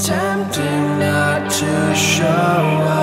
Tempting not to show up.